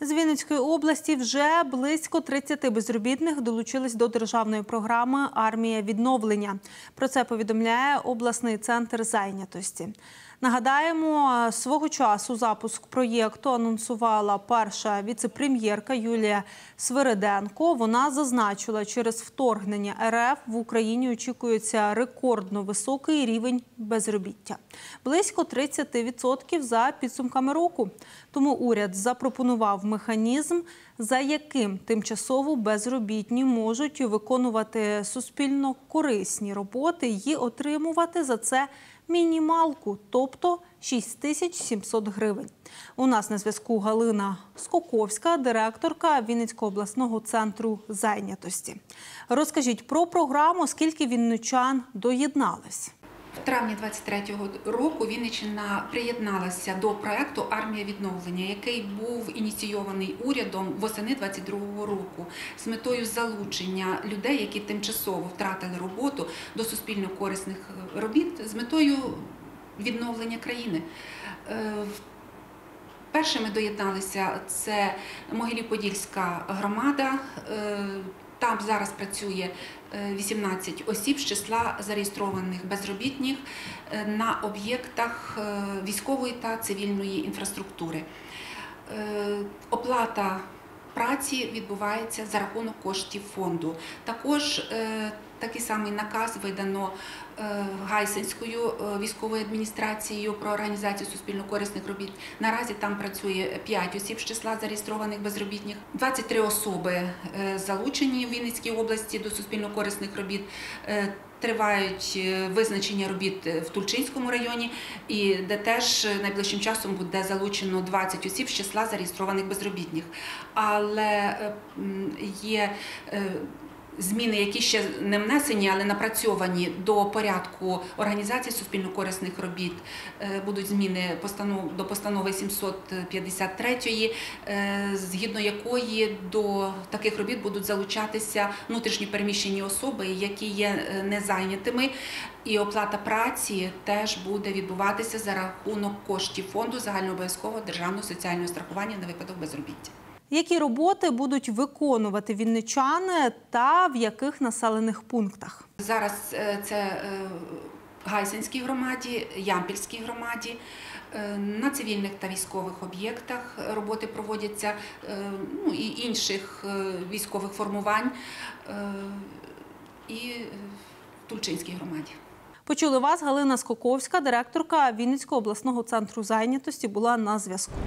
З Вінницької області вже близько 30 безробітних долучились до державної програми «Армія відновлення». Про це повідомляє обласний центр зайнятості. Нагадаємо, свого часу запуск проєкту анонсувала перша віце-прем'єрка Юлія Свириденко. Вона зазначила, через вторгнення РФ в Україні очікується рекордно високий рівень безробіття – близько 30% за підсумками року. Тому уряд запропонував механізм, за яким тимчасово безробітні можуть виконувати суспільно корисні роботи і отримувати за це мінімалку, тобто 6700 гривень. У нас на зв'язку Галина Скоковська, директорка Вінницького обласного центру зайнятості. Розкажіть про програму, скільки вінничан доєднались. В травні 2023 року Вінниччина приєдналася до проєкту «Армія відновлення», який був ініційований урядом восени 2022 року з метою залучення людей, які тимчасово втратили роботу, до суспільно-корисних робіт з метою відновлення країни. Першими доєдналися це Могилів-Подільська громада. Там зараз працює 18 осіб з числа зареєстрованих безробітних на об'єктах військової та цивільної інфраструктури. Оплата праці відбувається за рахунок коштів фонду. Також такий самий наказ видано Гайсинською військовою адміністрацією про організацію суспільно-корисних робіт. Наразі там працює 5 осіб з числа зареєстрованих безробітних. 23 особи залучені в Вінницькій області до суспільно-корисних робіт. Тривають визначення робіт в Тульчинському районі, і де теж найближчим часом буде залучено 20 осіб з числа зареєстрованих безробітних. Але є зміни, які ще не внесені, але напрацьовані до порядку організації суспільно-корисних робіт. Будуть зміни до постанови 753, згідно якої до таких робіт будуть залучатися внутрішньо переміщені особи, які є незайнятими, і оплата праці теж буде відбуватися за рахунок коштів фонду загальнообов'язкового державного соціального страхування на випадок безробіття. Які роботи будуть виконувати вінничани та в яких населених пунктах? Зараз це Гайсинській громаді, Ямпільській громаді. На цивільних та військових об'єктах роботи проводяться, і інших військових формувань, і в Тульчинській громаді. Почули вас, Галина Скоковська, директорка Вінницького обласного центру зайнятості, була на зв'язку.